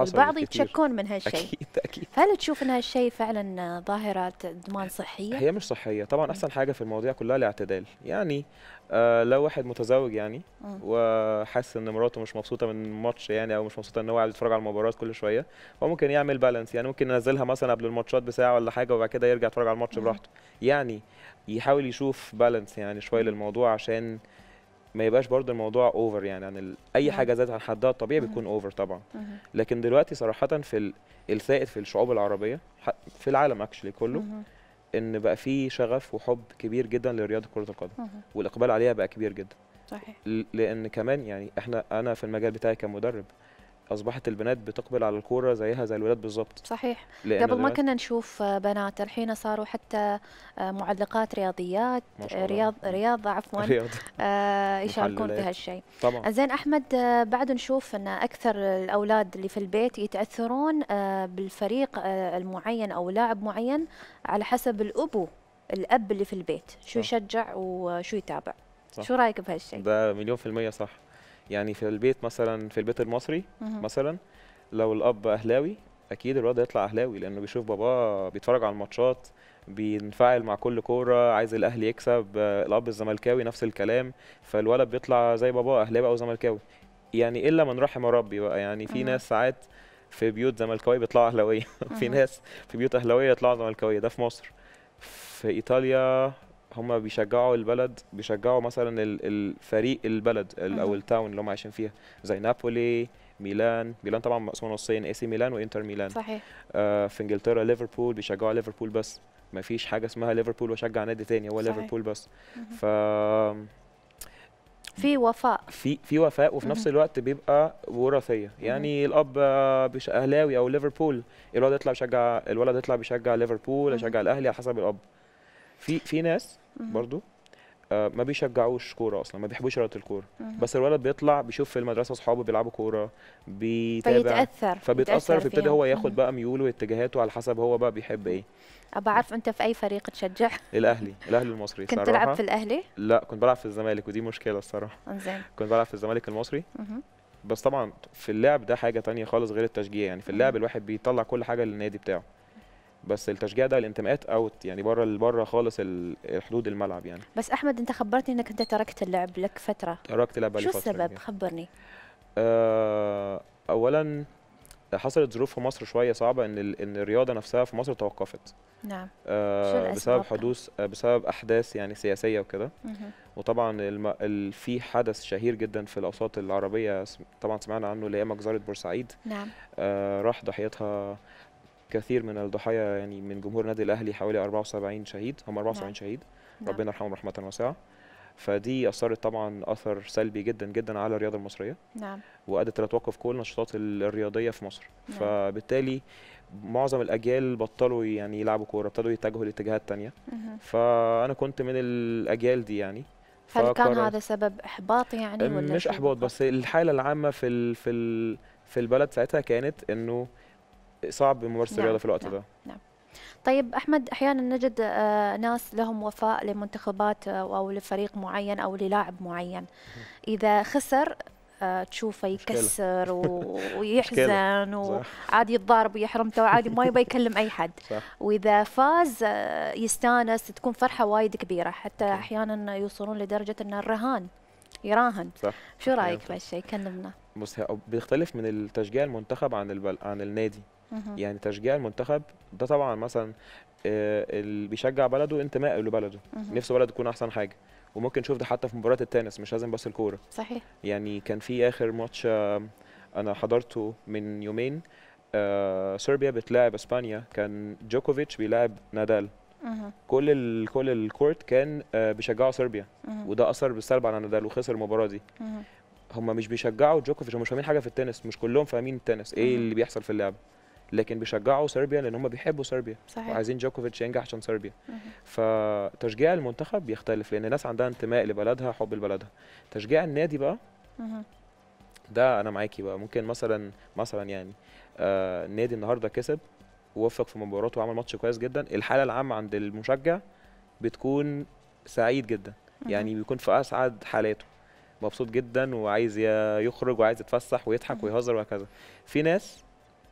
البعض يتشكون من هالشيء. اكيد اكيد. هل تشوف ان هالشيء فعلا ظاهره ادمان صحيه؟ هي مش صحيه طبعا، احسن حاجه في المواضيع كلها الاعتدال، يعني آه لو واحد متزوج يعني وحاسس ان مراته مش مبسوطه من الماتش يعني او مش مبسوطه ان هو قاعد يتفرج على المباريات كل شويه، هو ممكن يعمل بالانس يعني، ممكن ينزلها مثلا قبل الماتشات بساعه ولا حاجه وبعد كده يرجع يتفرج على الماتش براحته، يعني يحاول يشوف بالانس يعني شويه للموضوع عشان ما يبقاش برضه الموضوع اوفر يعني عن يعني اي حاجه زادت عن حدها الطبيعي بيكون اوفر طبعا. لكن دلوقتي صراحه في السائد في الشعوب العربيه في العالم اكشلي كله ان بقى في شغف وحب كبير جدا لرياضه كره القدم والاقبال عليها بقى كبير جدا. صحيح. لان كمان يعني احنا انا في المجال بتاعي كمدرب اصبحت البنات بتقبل على الكوره زيها زي الولاد بالظبط. صحيح. قبل ما كنا نشوف بنات، الحين صاروا حتى معلقات رياضيات رياض رياضه عفوا آه يشاركون بهالشيء. طبعا. زين احمد، بعد نشوف ان اكثر الاولاد اللي في البيت يتاثرون بالفريق المعين او لاعب معين على حسب الابو الاب اللي في البيت شو يشجع وشو يتابع. صح. شو رايك بهالشيء؟ ده مليون في المية صح. يعني في البيت مثلا، في البيت المصري مثلا لو الاب اهلاوي اكيد الولد هيطلع اهلاوي، لانه بيشوف باباه بيتفرج على الماتشات، بينفعل مع كل كوره، عايز الاهلي يكسب. الاب الزملكاوي نفس الكلام، فالولد بيطلع زي باباه اهلاوي او زملكاوي، يعني الا من رحم ربي بقى. يعني في ناس ساعات في بيوت زملكاويه بيطلعوا اهلاويه وفي ناس في بيوت اهلاويه يطلعوا زملكاويه. ده في مصر. في ايطاليا هم بيشجعوا البلد، بيشجعوا مثلا الفريق البلد او التاون اللي هم عايشين فيها، زي نابولي، ميلان. ميلان طبعا مقسومه نصين، اي سي ميلان وانتر ميلان. صحيح. آه في انجلترا ليفربول، بيشجعوا ليفربول بس، ما فيش حاجه اسمها ليفربول واشجع نادي ثاني، هو ليفربول بس. ف في وفاء، في في وفاء، وفي نفس الوقت بيبقى وراثيه. يعني الاب اهلاوي او ليفربول، الولد يطلع بيشجع الولد يطلع بيشجع ليفربول، يشجع الاهلي على حسب الاب. في في ناس برضو آه ما بيشجعوش كوره اصلا، ما بيحبوش رياضه الكوره، بس الولد بيطلع بيشوف في المدرسه اصحابه بيلعبوا كوره، بيتابع، فبيتاثر فبيتاثر فيبتدي هو ياخد بقى ميوله واتجاهاته على حسب هو بقى بيحب ايه. ابى اعرف انت في اي فريق تشجع؟ الاهلي، الاهلي المصري. كنت تلعب في الاهلي؟ لا، كنت بلعب في الزمالك، ودي مشكله الصراحه. انزين. كنت بلعب في الزمالك المصري. مه. بس طبعا في اللعب ده حاجه ثانيه خالص غير التشجيع. يعني في اللعب مه. الواحد بيطلع كل حاجه للنادي بتاعه، بس التشجيع ده الانتماءات اوت، يعني بره بره خالص حدود الملعب. يعني بس احمد، انت خبرتني انك انت تركت اللعب لك فتره. تركت اللعب لفتره. شو السبب؟ يعني خبرني. أه اولا حصلت ظروف في مصر شويه صعبه، ان ان الرياضه نفسها في مصر توقفت. نعم. أه بسبب حدوث بسبب احداث يعني سياسيه وكده. وطبعا الم... في حدث شهير جدا في الاوساط العربيه طبعا سمعنا عنه، اللي هي مجزره بورسعيد. نعم. أه راح ضحيتها كثير من الضحايا، يعني من جمهور نادي الاهلي حوالي أربعة وسبعين شهيد، هم أربعة وسبعين شهيد، ربنا يرحمهم رحمه واسعه. فدي اثرت طبعا اثر سلبي جدا جدا على الرياضه المصريه. نعم. وادت الى توقف كل النشاطات الرياضيه في مصر. نعم. فبالتالي معظم الاجيال بطلوا يعني يلعبوا كوره، ابتدوا يتجهوا لاتجاهات ثانيه. فانا كنت من الاجيال دي يعني. هل كان هذا سبب احباط يعني ولا مش احباط؟ بس الحاله العامه في ال في ال في البلد ساعتها كانت انه صعب ممارسه نعم الرياضه في الوقت نعم ده. نعم. طيب احمد، احيانا نجد ناس لهم وفاء لمنتخبات او لفريق معين او للاعب معين، اذا خسر تشوفه يكسر ويحزن وعادي يتضارب ويحرمته وعادي ما يبغى يكلم اي حد، واذا فاز يستانس، تكون فرحه وايد كبيره، حتى احيانا يوصلون لدرجه ان الرهان يراهن. صح. شو رايك في هالشيء؟ كلمنا. بص، بيختلف من التشجيع المنتخب عن البل... عن النادي. يعني تشجيع المنتخب ده طبعا مثلا آه اللي بيشجع بلده انتماء لبلده، نفسه بلده تكون احسن حاجه، وممكن نشوف ده حتى في مباريات التنس، مش لازم بس الكوره. صحيح. يعني كان في اخر ماتش آه انا حضرته من يومين، آه صربيا بتلاعب اسبانيا، كان جوكوفيتش بيلاعب نادال. كل ال كل الكورت كان آه بيشجعوا صربيا، وده اثر بالسلب على نادال وخسر المباراه دي. هم مش بيشجعوا جوكوفيتش، هم مش فاهمين حاجه في التنس، مش كلهم فاهمين التنس ايه اللي بيحصل في اللعبه، لكن بيشجعوا صربيا لان هم بيحبوا صربيا وعايزين جوكوفيتش ينجح عشان صربيا. فتشجيع المنتخب بيختلف لان الناس عندها انتماء لبلدها، حب لبلدها. تشجيع النادي بقى مه. ده انا معاكي بقى، ممكن مثلا مثلا يعني آه النادي النهارده كسب ووفق في مباراته وعمل ماتش كويس جدا، الحاله العامه عند المشجع بتكون سعيد جدا، مه. يعني بيكون في اسعد حالاته، مبسوط جدا وعايز يخرج وعايز يتفسح ويضحك مه. ويهزر وهكذا. في ناس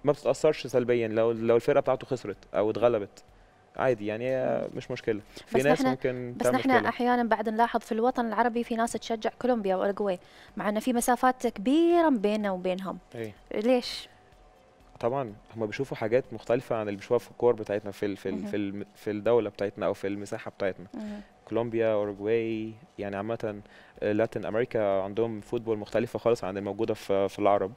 ما بتتأثرش سلبيا لو لو الفرقه بتاعته خسرت او اتغلبت، عادي يعني مش مشكله. في ناس ممكن بس نحن احيانا بعد نلاحظ في الوطن العربي في ناس تشجع كولومبيا واوروغواي، مع ان في مسافات كبيره بيننا وبينهم. أي. ليش؟ طبعا هم بيشوفوا حاجات مختلفه عن اللي بيشوفوها في الكور بتاعتنا في ال في ال في الدوله بتاعتنا او في المساحه بتاعتنا. كولومبيا، اوروجواي، يعني عامه لاتين امريكا عندهم فوتبول مختلفه خالص عن الموجوده في في العرب،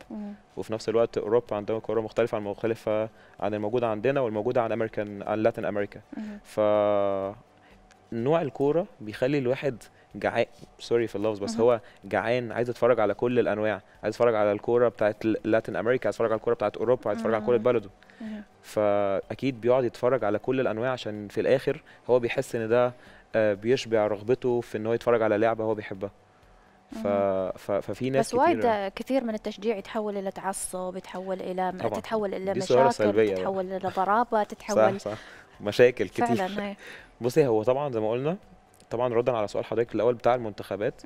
وفي نفس الوقت اوروبا عندهم كوره مختلفه عن المختلفه عن الموجوده عندنا والموجوده عن امريكان عن لاتين امريكا. ف نوع الكوره بيخلي الواحد جعان، سوري في اللفظ بس هو جعان، عايز يتفرج على كل الانواع، عايز يتفرج على الكوره بتاعت لاتين امريكا، عايز يتفرج على الكوره بتاعت اوروبا، عايز يتفرج على كوره بلده. فاكيد بيقعد يتفرج على كل الانواع عشان في الاخر هو بيحس ان ده بيشبع رغبته في ان هو يتفرج على لعبه هو بيحبها. ف... ففي ناس بس كتير بس وايد كثير من التشجيع يتحول الى تعصب، يتحول الى طبعًا. تتحول الى مشاكل، تتحول الى ضرابه، تتحول صح صح. مشاكل كتير فعلا. بصي هو طبعا زي ما قلنا، طبعا ردا على سؤال حضرتك الاول بتاع المنتخبات،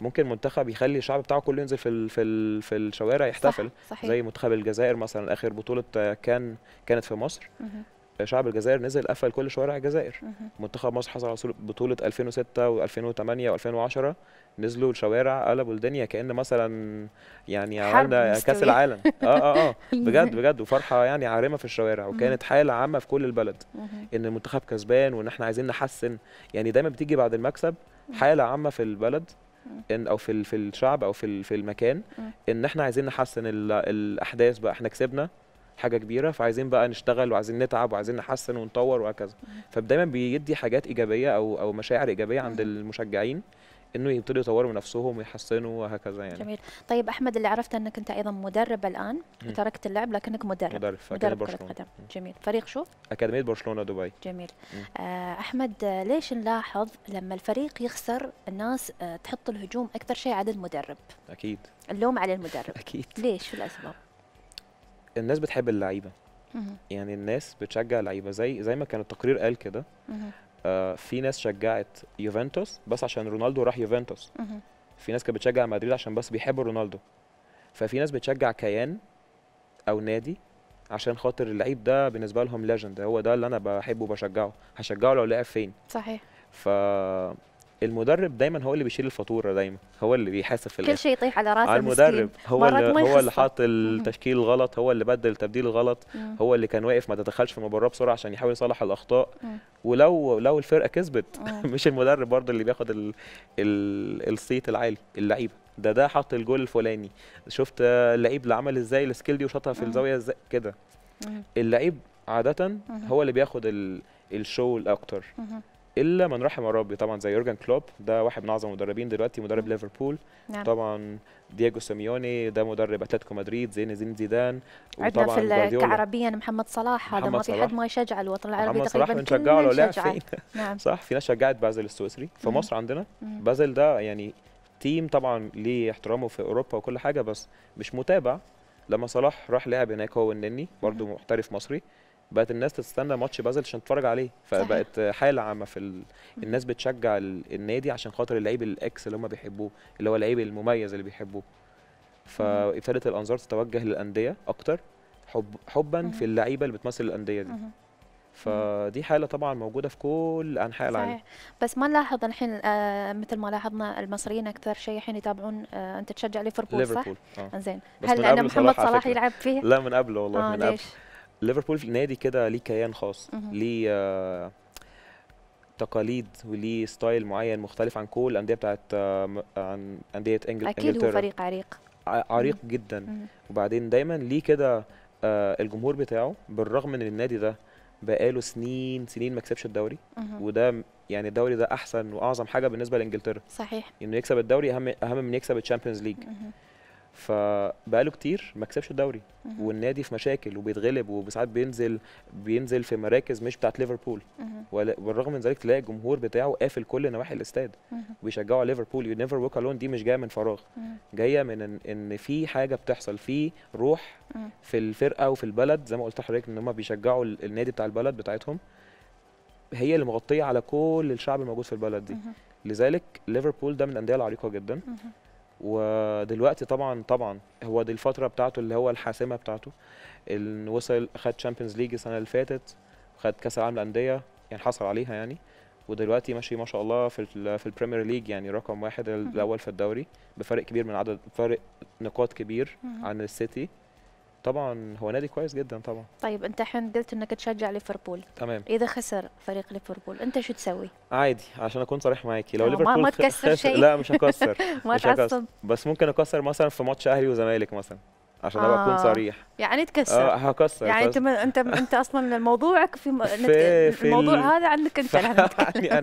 ممكن منتخب يخلي الشعب بتاعه كله ينزل في ال في ال في الشوارع يحتفل، صح زي منتخب الجزائر مثلا اخر بطوله كان كانت في مصر، شعب الجزائر نزل قفل كل شوارع الجزائر. منتخب مصر حصل على بطوله ألفين وستة وألفين وثمانية وألفين وعشرة، نزلوا الشوارع قلبوا الدنيا كأن مثلا يعني عملنا كاس العالم. اه اه اه بجد بجد، وفرحه يعني عارمه في الشوارع، وكانت حاله عامه في كل البلد ان المنتخب كسبان وان احنا عايزين نحسن، يعني دايما بتيجي بعد المكسب حاله عامه في البلد إن او في في الشعب او في في المكان ان احنا عايزين نحسن الاحداث، بقى احنا كسبنا حاجه كبيره فعايزين بقى نشتغل وعايزين نتعب وعايزين نحسن ونطور وهكذا. فدايما بيدي حاجات ايجابيه او او مشاعر ايجابيه عند المشجعين انه يبتدوا يطوروا من نفسهم ويحسنوا وهكذا يعني. جميل. طيب احمد، اللي عرفت انك انت ايضا مدرب الان، تركت اللعب لكنك مدرب مدرب في اكاديميه برشلونه. جميل. فريق شو؟ اكاديميه برشلونه دبي. جميل. آه احمد، ليش نلاحظ لما الفريق يخسر الناس آه تحط الهجوم اكثر شيء على المدرب؟ اكيد اللوم على المدرب. اكيد. ليش؟ شو الاسباب؟ الناس بتحب اللعيبه، يعني الناس بتشجع لعيبه، زي زي ما كان التقرير قال كده. آه في ناس شجعت يوفنتوس بس عشان رونالدو راح يوفنتوس، في ناس كانت بتشجع مدريد عشان بس بيحبوا رونالدو، ففي ناس بتشجع كيان او نادي عشان خاطر اللعيب ده بالنسبه لهم ليجند، هو ده اللي انا بحبه وبشجعه، هشجعه لو لعب فين. صحيح. فالمدرب دايما هو اللي بيشيل الفاتوره، دايما هو اللي بيحاسب في كل شيء يطيح على راس المدرب، هو اللي هو اللي حاط التشكيل الغلط، هو اللي بدل التبديل الغلط، هو اللي كان واقف ما تدخلش في المباراه بسرعه عشان يحاول يصلح الاخطاء. ولو لو الفرقه كسبت مش المدرب برضه اللي بياخد ال ال الصيت العالي، اللعيبه ده ده حط الجول الفلاني، شفت اللعيب اللي عمل ازاي السكيل دي وشاطها في الزاويه ازاي كده. اللعيب عاده هو اللي بياخد ال الشو الاكتر، الا من رحم ربي طبعا زي يورجن كلوب، ده واحد من اعظم المدربين دلوقتي، مدرب ليفربول. نعم. طبعا دييغو سيميوني ده مدرب اتلتيكو مدريد، زين الدين زيدان، وطبعا عندنا في كعربيا محمد صلاح، هذا ما في حد ما يشجع الوطن العربي تقريبا، بنشجعه لو لعب فين. نعم. صح. في ناس شجعت بازل السويسري في مصر عندنا. مم. بازل ده يعني تيم طبعا ليه احترامه في اوروبا وكل حاجه بس مش متابع، لما صلاح راح لعب هناك هو والنني برضه محترف مصري، بقت الناس تستنى ماتش بازل عشان تتفرج عليه، فبقت حاله عامه في ال... الناس بتشجع النادي عشان خاطر اللعيب الاكس اللي هم بيحبوه، اللي هو اللعيب المميز اللي بيحبوه. فابتدت الانظار تتوجه للانديه اكتر، حب حبا مم. في اللعيبه اللي بتمثل الانديه دي. مم. فدي حاله طبعا موجوده في كل انحاء العالم. صحيح. بس ما نلاحظ الحين آه مثل ما لاحظنا المصريين اكثر شيء الحين يتابعون. آه انت تشجع ليفربول صح؟ ليفربول. آه. زين. هل لان محمد صلاح يلعب فيه؟ لا من قبله والله. آه من قبله. ليفربول نادي كده ليه كيان خاص، ليه آه تقاليد وليه ستايل معين مختلف عن كل الانديه بتاعت آه عن انديه انجلترا. اكيد هو فريق عريق عريق جدا. مم. وبعدين دايما ليه كده آه الجمهور بتاعه، بالرغم ان النادي ده بقاله سنين سنين ما كسبش الدوري. مم. وده يعني الدوري ده احسن واعظم حاجه بالنسبه لانجلترا. صحيح. انه يكسب الدوري اهم اهم من يكسب الشامبيونز ليج. فبقاله كتير ما كسبش الدوري، والنادي في مشاكل وبيتغلب وساعات بينزل بينزل في مراكز مش بتاعت ليفربول، وبالرغم من ذلك تلاقي الجمهور بتاعه قافل كل نواحي الاستاد وبيشجعوا ليفربول. يو نيفر ووك الون دي مش جايه من فراغ، جايه من ان, إن في حاجه بتحصل، في روح في الفرقه وفي البلد، زي ما قلت لحضرتك ان هم بيشجعوا النادي بتاع البلد بتاعتهم، هي اللي مغطيه على كل الشعب الموجود في البلد دي. لذلك ليفربول ده من الانديه العريقه جدا. ودلوقتي طبعا طبعا هو دي الفتره بتاعته اللي هو الحاسمه بتاعته، اللي وصل خد تشامبيونز ليج السنه اللي فاتت، خد كاس العالم للانديه يعني حصل عليها يعني، ودلوقتي ماشي ما شاء الله في في البريمير ليج يعني رقم واحد الاول في الدوري بفرق كبير من عدد، فرق نقاط كبير عن السيتي. طبعا هو نادي كويس جدا طبعا. طيب انت الحين قلت انك تشجع ليفربول، تمام، اذا خسر فريق ليفربول انت شو تسوي؟ عادي، عشان اكون صريح معاكي، لو ليفربول ما تكسر شيء، لا مش هكسر مش هكسر، بس ممكن اكسر مثلا في ماتش اهلي وزمالك مثلا، عشان ابقى آه. اكون صريح. يعني تكسر؟ اه هكسر. يعني انت انت انت اصلا موضوعك في, م... في, في الموضوع ال... هذا عنك انت. عني انا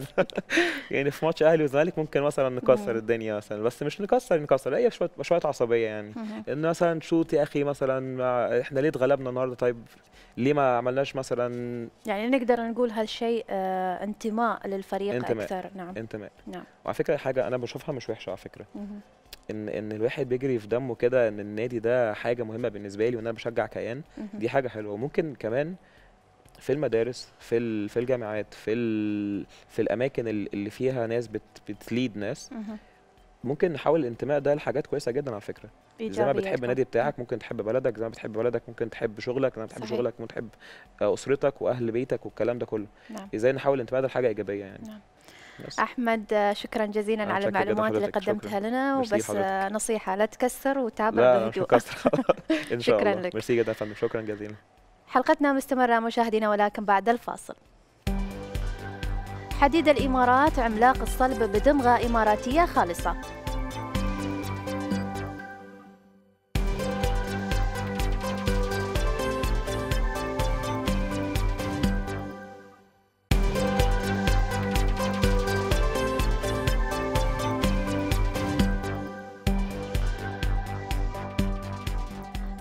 يعني في ماتش اهلي وزمالك ممكن مثلا نكسر الدنيا مثلا، بس مش نكسر نكسر، لا هي شويه شويه عصبيه يعني، ان مثلا شوط يا اخي مثلا احنا ليه اتغلبنا النهارده؟ طيب ليه ما عملناش مثلا؟ يعني نقدر نقول هالشيء آه انتماء للفريق، انتماء اكثر. نعم انتماء. نعم. وعلى فكره حاجه انا بشوفها مش وحشه على فكره. ان ان الواحد بيجري في دمه كده ان النادي ده حاجه مهمه بالنسبه لي، وان انا بشجع كيان، دي حاجه حلوه. وممكن كمان في المدارس، في في الجامعات، في في الاماكن اللي فيها ناس بت بتليد ناس، ممكن نحاول الانتماء ده لحاجات كويسه جدا على فكره. زي ما بتحب النادي بتاعك ممكن تحب بلدك، زي ما بتحب بلدك ممكن تحب شغلك، زي ما بتحب شغلك ممكن تحب اسرتك واهل بيتك والكلام ده كله. نعم. ازاي نحاول الانتماء ده لحاجه ايجابيه يعني. نعم. بس. أحمد شكرا جزيلا على المعلومات اللي قدمتها لنا، وبس نصيحة لا تكسر وتابع بهدوء. لا مش هكسر إن شاء الله. شكرا لك. ميرسي جدا يا فندم، شكرا جزيلا. حلقتنا مستمرة مشاهدينا، ولكن بعد الفاصل. حديد الإمارات عملاق الصلب بدمغة إماراتية خالصة.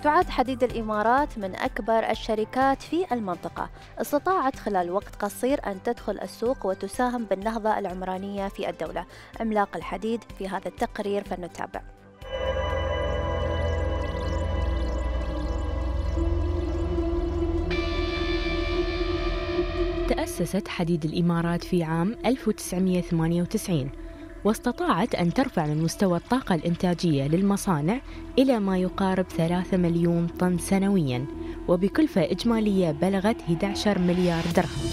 تعد حديد الإمارات من أكبر الشركات في المنطقة، استطاعت خلال وقت قصير أن تدخل السوق وتساهم بالنهضة العمرانية في الدولة. عملاق الحديد في هذا التقرير فلنتابع. تأسست حديد الإمارات في عام ألف وتسعمئة وثمانية وتسعين، واستطاعت أن ترفع من مستوى الطاقة الإنتاجية للمصانع إلى ما يقارب ثلاثة مليون طن سنوياً، وبكلفة إجمالية بلغت أحد عشر مليار درهم.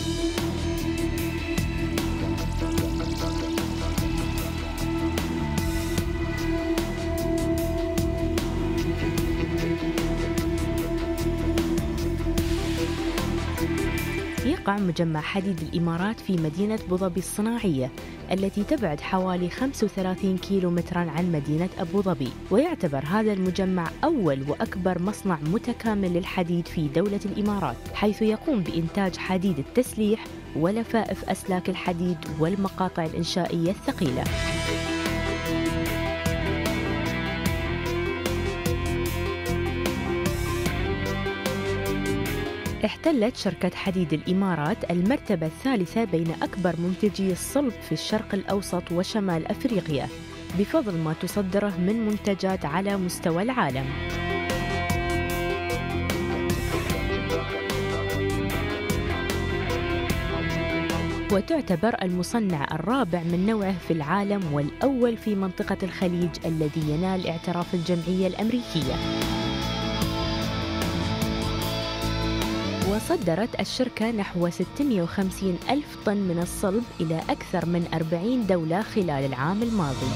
يقع مجمع حديد الإمارات في مدينة أبوظبي الصناعية، التي تبعد حوالي خمسة وثلاثين كيلومتراً عن مدينة أبوظبي، ويعتبر هذا المجمع أول وأكبر مصنع متكامل للحديد في دولة الإمارات، حيث يقوم بإنتاج حديد التسليح ولفائف أسلاك الحديد والمقاطع الإنشائية الثقيلة. احتلت شركة حديد الإمارات المرتبة الثالثة بين أكبر منتجي الصلب في الشرق الأوسط وشمال أفريقيا، بفضل ما تصدره من منتجات على مستوى العالم. وتعتبر المصنع الرابع من نوعه في العالم والأول في منطقة الخليج، الذي ينال اعتراف الجمعية الأمريكية. وصدرت الشركة نحو ستمئة وخمسين ألف طن من الصلب إلى أكثر من أربعين دولة خلال العام الماضي.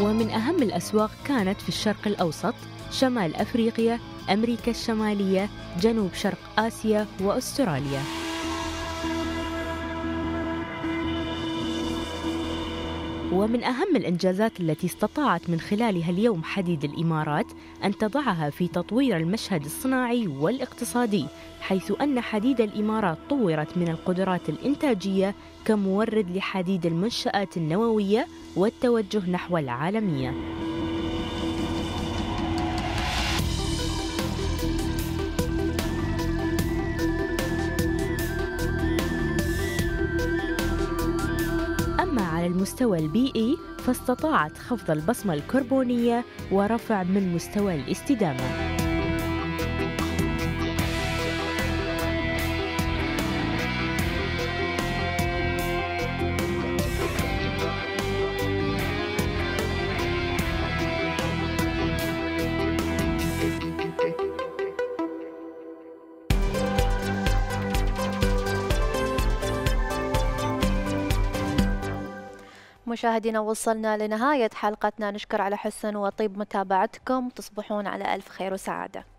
ومن أهم الأسواق كانت في الشرق الأوسط، شمال أفريقيا، أمريكا الشمالية، جنوب شرق آسيا وأستراليا. ومن أهم الإنجازات التي استطاعت من خلالها اليوم حديد الإمارات أن تضعها في تطوير المشهد الصناعي والاقتصادي، حيث أن حديد الإمارات طورت من القدرات الإنتاجية كمورد لحديد المنشآت النووية والتوجه نحو العالمية. المستوى البيئي فاستطاعت خفض البصمة الكربونية ورفع من مستوى الاستدامة. مشاهدينا وصلنا لنهاية حلقتنا، نشكر على حسن وطيب متابعتكم، تصبحون على ألف خير وسعادة.